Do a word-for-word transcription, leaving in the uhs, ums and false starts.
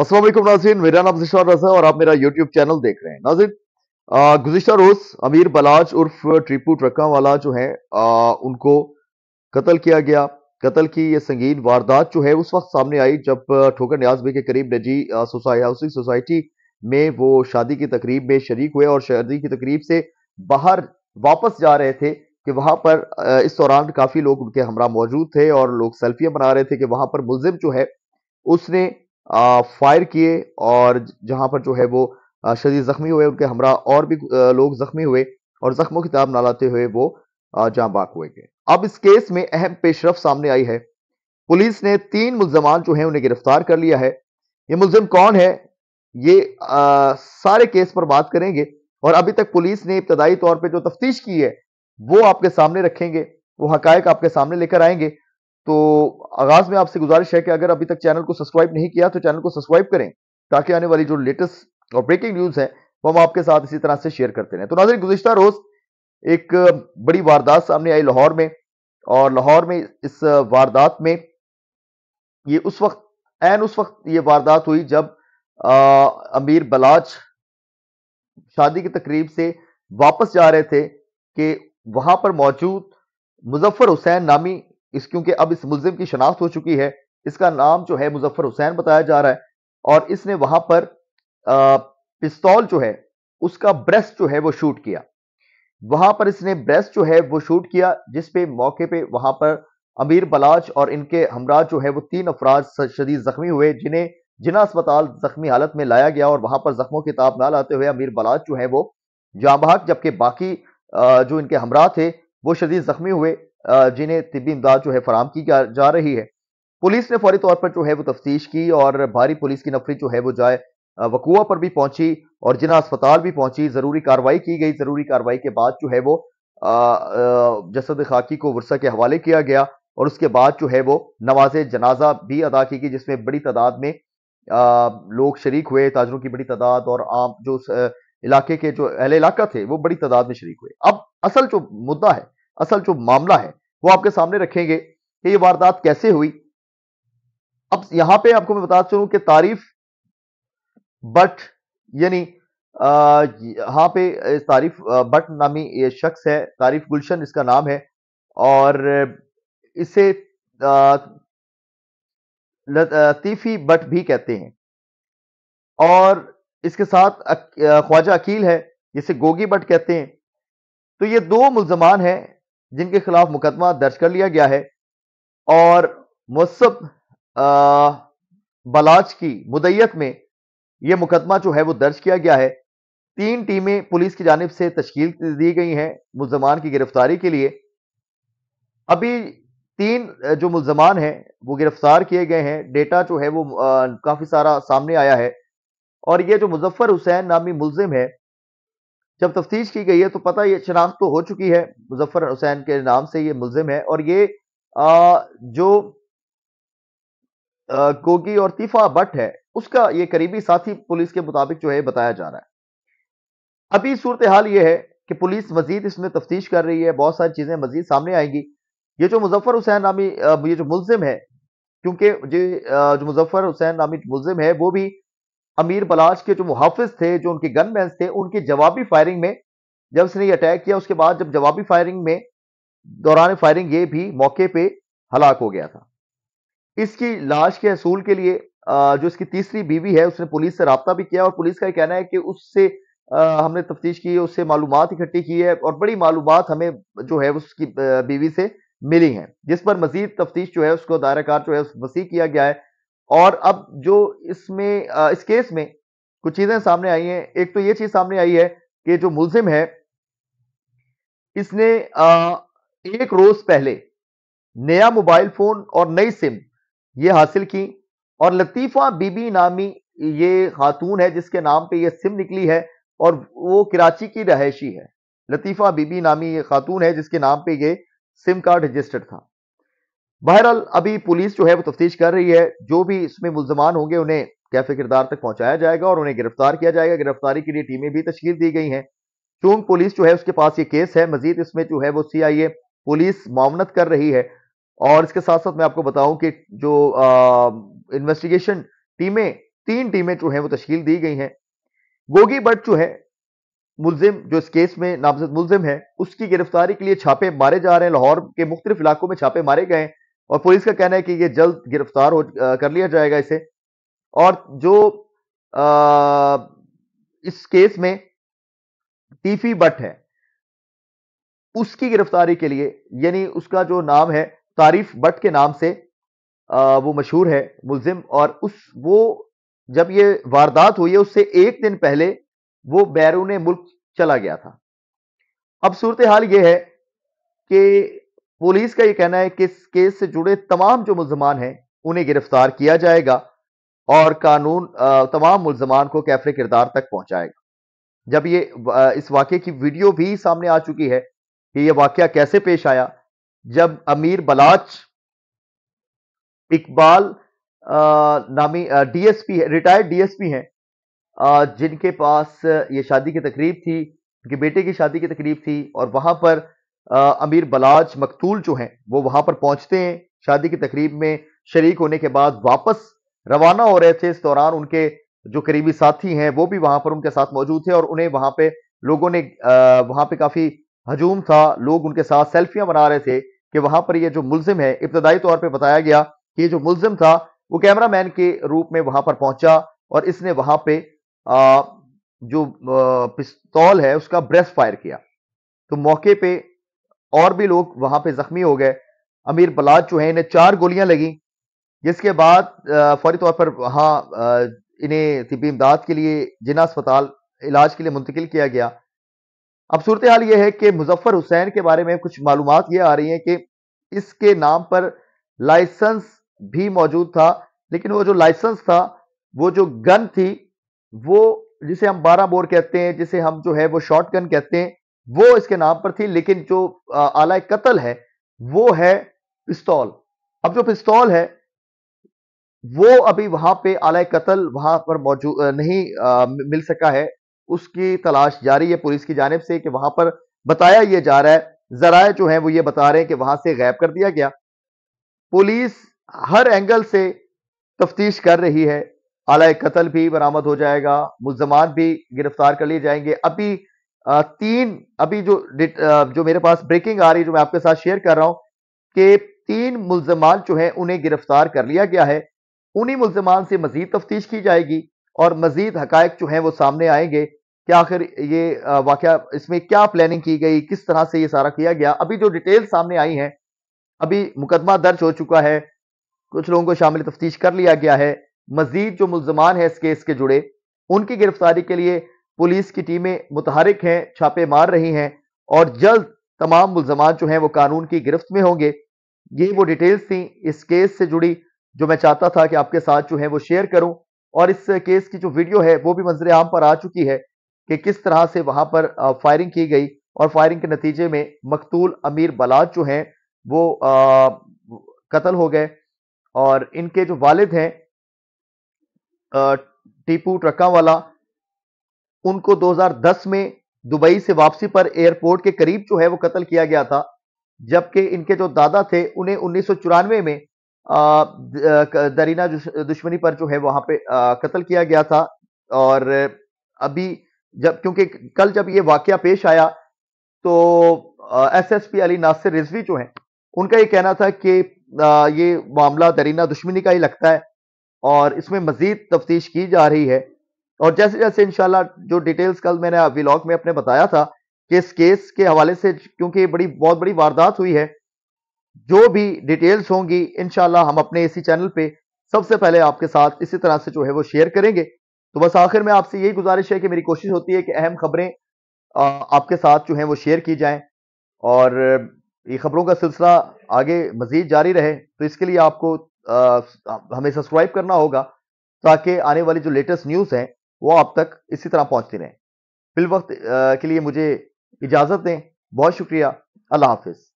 अस्सलाम वालेकुम नाज़रीन, मेरा नाम ज़ीशान रज़ा और आप मेरा यूट्यूब चैनल देख रहे हैं। नाज़रीन, गुज़िश्ता रोज़ अमीर बलाज उर्फ टिपू ट्रकवाला जो है आ, उनको कत्ल किया गया। कत्ल की ये संगीन वारदात जो है उस वक्त सामने आई जब ठोकर न्याज बे के करीब नजी सोसाइटी हाउसिंग सोसाइटी में वो शादी की तकरीब में शरीक हुए और शादी की तकरीब से बाहर वापस जा रहे थे कि वहाँ पर इस दौरान काफ़ी लोग उनके हमरा मौजूद थे और लोग सेल्फियाँ बना रहे थे कि वहाँ पर मुलजिम जो है उसने फायर किए और जहाँ पर जो है वो शदीद ज़ख्मी हुए, उनके हमरा और भी लोग ज़ख्मी हुए और ज़ख्मों की ताब नालाते हुए वो जहाँ बाक हुए गए। अब इस केस में अहम पेशरफ सामने आई है। पुलिस ने तीन मुलजमान जो हैं उन्हें गिरफ्तार कर लिया है। ये मुलजिम कौन है ये आ, सारे केस पर बात करेंगे और अभी तक पुलिस ने इब्तदाई तौर पर जो तफ्तीश की है वो आपके सामने रखेंगे, वो हकायक आपके सामने लेकर आएंगे। तो आगाज़ में आपसे गुजारिश है कि अगर अभी तक चैनल को सब्सक्राइब नहीं किया तो चैनल को सब्सक्राइब करें ताकि आने वाली जो लेटेस्ट और ब्रेकिंग न्यूज़ है वो हम आपके साथ इसी तरह से शेयर करते रहें। तो नाज़रीन, गुज़िश्ता रोज़ एक बड़ी वारदात सामने आई लाहौर में और लाहौर में इस वारदात में ये उस वक्त ऐन उस वक्त ये वारदात हुई जब आ, अमीर बलाच शादी की तकरीब से वापस जा रहे थे कि वहाँ पर मौजूद मुजफ्फर हुसैन नामी इस क्योंकि अब इस मुलजिम की शनाख्त हो चुकी है, इसका नाम जो है मुजफ्फर हुसैन बताया जा रहा है और इसने वहां पर पिस्तौल जो है उसका ब्रेस्ट जो है वो शूट किया। वहां पर इसने ब्रेस्ट जो है वो शूट किया जिसपे मौके पे वहां पर अमीर बलाच और इनके हमरा जो है वो तीन अफराद शदीद जख्मी हुए जिन्हें जिना अस्पताल जख्मी हालत में लाया गया और वहां पर जख्मों की ताब ना लाते हुए अमीर बलाच जो है वो जांबाक जबकि बाकी जो इनके हमरा थे वो शदीद जख्मी हुए जिन्हें तिब्बी इमदाद जो है फराम की जा रही है। पुलिस ने फौरी तौर पर जो है वो तफ्तीश की और भारी पुलिस की नफरी जो है वो जाए वकूआ पर भी पहुंची और जिना अस्पताल भी पहुंची। ज़रूरी कार्रवाई की गई। ज़रूरी कार्रवाई के बाद जो है वो जसद खाकी को वर्सा के हवाले किया गया और उसके बाद जो है वो नमाज जनाजा भी अदा की गई जिसमें बड़ी तादाद में आ, लोग शरीक हुए। ताजरों की बड़ी तादाद और आम जो इलाके के जो अहले इलाका थे वो बड़ी तादाद में शरीक हुए। अब असल जो मुद्दा है, असल जो मामला है वो आपके सामने रखेंगे कि ये वारदात कैसे हुई। अब यहां पे आपको मैं बता चलूं कि तारीफ बट यानी यहाँ पे तारीफ बट नामी ये शख्स है, तारीफ गुलशन इसका नाम है और इसे लतीफी बट भी कहते हैं और इसके साथ ख्वाजा अकील है जिसे गोगी बट कहते हैं। तो ये दो मुलजमान हैं जिनके खिलाफ मुकदमा दर्ज कर लिया गया है और मुजफ्फर बलाच की मुदैयत में यह मुकदमा जो है वो दर्ज किया गया है। तीन टीमें पुलिस की जानिब से तश्कील दी गई हैं मुलजमान की गिरफ्तारी के लिए। अभी तीन जो मुलजमान हैं वो गिरफ्तार किए गए हैं। डेटा जो है वो आ, काफी सारा सामने आया है और ये जो मुजफ्फर हुसैन नामी मुलजिम है जब तफ्तीश की गई है तो पता ये शनाख्त तो हो चुकी है, मुजफ्फर हुसैन के नाम से ये मुलजिम है और ये आ, जो गोगी और तीफा बट है उसका ये करीबी साथी पुलिस के मुताबिक जो है बताया जा रहा है। अभी सूरत हाल ये है कि पुलिस मजीद इसमें तफ्तीश कर रही है, बहुत सारी चीजें मजीद सामने आएंगी। ये जो मुजफ्फर हुसैन नामी ये जो मुलजिम है क्योंकि जो मुजफ्फर हुसैन नामी मुलजिम है वो भी अमीर बलाच के जो मुहाफिज थे जो उनके गनमैन थे उनकी जवाबी फायरिंग में जब इसने ये अटैक किया उसके बाद जब जवाबी फायरिंग में दौरान फायरिंग ये भी मौके पे हलाक हो गया था। इसकी लाश के हसूल के लिए जो इसकी तीसरी बीवी है उसने पुलिस से राब्ता भी किया और पुलिस का ये कहना है कि उससे हमने तफ्तीश की है, उससे मालूमात इकट्ठी की है और बड़ी मालूमात हमें जो है उसकी बीवी से मिली है जिस पर मजीद तफ्तीश जो है उसको दायराकार जो है वसी किया गया है। और अब जो इसमें इस केस में कुछ चीजें सामने आई हैं। एक तो ये चीज सामने आई है कि जो मुलजिम है इसने एक रोज पहले नया मोबाइल फोन और नई सिम ये हासिल की और लतीफा बीबी नामी ये खातून है जिसके नाम पे ये सिम निकली है और वो कराची की रहायशी है। लतीफा बीबी नामी ये खातून है जिसके नाम पे ये सिम कार्ड रजिस्टर्ड था। बहरहाल अभी पुलिस जो है वो तफ्तीश कर रही है। जो भी इसमें मुलजमान होंगे उन्हें कैफे किरदार तक पहुंचाया जाएगा और उन्हें गिरफ्तार किया जाएगा। गिरफ्तारी के लिए टीमें भी तश्कील दी गई हैं। चूंकि पुलिस जो है उसके पास ये केस है, मजीद इसमें जो है वो सी आई ए पुलिस मामनत कर रही है और इसके साथ साथ मैं आपको बताऊं कि जो इन्वेस्टिगेशन टीमें तीन टीमें जो हैं वो तश्कील दी गई हैं। गोगी बट जो है मुलजिम, जो इस केस में नामजद मुलजिम है, उसकी गिरफ्तारी के लिए छापे मारे जा रहे हैं। लाहौर के मुख्तलिफ इलाकों में छापे मारे गए और पुलिस का कहना है कि ये जल्द गिरफ्तार हो कर लिया जाएगा इसे। और जो आ, इस केस में तारीफ बट है, उसकी गिरफ्तारी के लिए, यानी उसका जो नाम है तारीफ बट के नाम से आ, वो मशहूर है मुलजिम, और उस वो जब ये वारदात हुई है उससे एक दिन पहले वो बैरून मुल्क चला गया था। अब सूरत हाल ये है कि पुलिस का ये कहना है कि इस केस से जुड़े तमाम जो मुल्जमान हैं उन्हें गिरफ्तार किया जाएगा और कानून तमाम मुल्जमान को कैफे किरदार तक पहुंचाएगा। जब ये इस वाक़े की वीडियो भी सामने आ चुकी है कि यह वाक़या कैसे पेश आया, जब अमीर बलाच इकबाल नामी डीएसपी है, रिटायर्ड डीएसपी हैं, जिनके पास ये शादी की तकरीब थी, उनके बेटे की शादी की तकरीब थी, और वहाँ पर अमीर बलाज मकतूल जो हैं वो वहाँ पर पहुँचते हैं। शादी की तकरीब में शरीक होने के बाद वापस रवाना हो रहे थे। इस दौरान उनके जो करीबी साथी हैं वो भी वहाँ पर उनके साथ मौजूद थे और उन्हें वहाँ पे लोगों ने, वहाँ पे काफ़ी हजूम था, लोग उनके साथ सेल्फियाँ बना रहे थे कि वहाँ पर ये जो मुलजिम है, इब्तदाई तौर पर बताया गया कि ये जो मुलजिम था वो कैमरा मैन के रूप में वहाँ पर पहुँचा और इसने वहाँ पर आ, जो पिस्तौल है उसका ब्रेस्ट फायर किया, तो मौके पे और भी लोग वहां पे जख्मी हो गए। अमीर बलाच जो है, इन्हें चार गोलियां लगी, जिसके बाद फौरी तौर पर वहां इन्हें तिबी इमदाद के लिए जिना अस्पताल इलाज के लिए मुंतकिल किया गया। अब सूरत हाल यह है कि मुजफ्फर हुसैन के बारे में कुछ मालूमात ये आ रही हैं कि इसके नाम पर लाइसेंस भी मौजूद था, लेकिन वो जो लाइसेंस था, वो जो गन थी, वो जिसे हम बारह बोर कहते हैं, जिसे हम जो है वो शॉटगन कहते हैं, वो इसके नाम पर थी, लेकिन जो आला कत्ल है वो है पिस्तौल। अब जो पिस्तौल है वो अभी वहां पे आला कत्ल वहां पर मौजूद नहीं आ, मिल सका है, उसकी तलाश जारी है पुलिस की जानिब से। कि वहां पर बताया ये जा रहा है, जराए जो है वो ये बता रहे हैं कि वहां से गायब कर दिया गया। पुलिस हर एंगल से तफ्तीश कर रही है, आला कतल भी बरामद हो जाएगा, मुल्जमान भी गिरफ्तार कर लिए जाएंगे। अभी तीन अभी जो जो मेरे पास ब्रेकिंग आ रही है, जो मैं आपके साथ शेयर कर रहा हूं, कि तीन मुल्जमान जो हैं उन्हें गिरफ्तार कर लिया गया है। उन्हीं मुल्जमान से मजीद तफ्तीश की जाएगी और मजीद हकायक जो हैं वो सामने आएंगे कि आखिर ये वाकया, इसमें क्या प्लानिंग की गई, किस तरह से ये सारा किया गया। अभी जो डिटेल सामने आई है, अभी मुकदमा दर्ज हो चुका है, कुछ लोगों को शामिल तफ्तीश कर लिया गया है। मजीद जो मुल्जमान है इस केस के जुड़े, उनकी गिरफ्तारी के लिए पुलिस की टीमें मुतहरिक हैं, छापे मार रही हैं और जल्द तमाम मुल्जमान जो हैं वो कानून की गिरफ्त में होंगे। ये वो डिटेल्स थी इस केस से जुड़ी, जो मैं चाहता था कि आपके साथ जो है वो शेयर करूं। और इस केस की जो वीडियो है वो भी मंजर आम पर आ चुकी है कि किस तरह से वहां पर फायरिंग की गई और फायरिंग के नतीजे में मकतूल अमीर बलाच जो हैं वो कत्ल हो गए और इनके जो वालिद हैं टिपू ट्रकवाला, उनको दो हज़ार दस में दुबई से वापसी पर एयरपोर्ट के करीब जो है वो कत्ल किया गया था, जबकि इनके जो दादा थे उन्हें उन्नीस सौ चौरानवे में दरीना दुश्मनी पर जो है वहां पे कत्ल किया गया था। और अभी जब, क्योंकि कल जब ये वाकया पेश आया तो एसएसपी अली नासिर रिजवी जो हैं उनका ये कहना था कि ये मामला दरीना दुश्मनी का ही लगता है और इसमें मजीद तफ्तीश की जा रही है। और जैसे जैसे इंशाल्लाह, जो डिटेल्स कल मैंने व्लॉग में अपने बताया था कि इस केस के हवाले से, क्योंकि बड़ी बहुत बड़ी वारदात हुई है, जो भी डिटेल्स होंगी इंशाल्लाह हम अपने इसी चैनल पे सबसे पहले आपके साथ इसी तरह से जो है वो शेयर करेंगे। तो बस आखिर में आपसे यही गुजारिश है कि मेरी कोशिश होती है कि अहम खबरें आपके साथ जो है वो शेयर की जाएँ और ये खबरों का सिलसिला आगे मजीद जारी रहे। तो इसके लिए आपको आ, हमें सब्सक्राइब करना होगा ताकि आने वाली जो लेटेस्ट न्यूज़ हैं वो आप तक इसी तरह पहुंचती रहें। फिल वक्त के लिए मुझे इजाज़त दें। बहुत शुक्रिया। अल्लाह हाफिज़।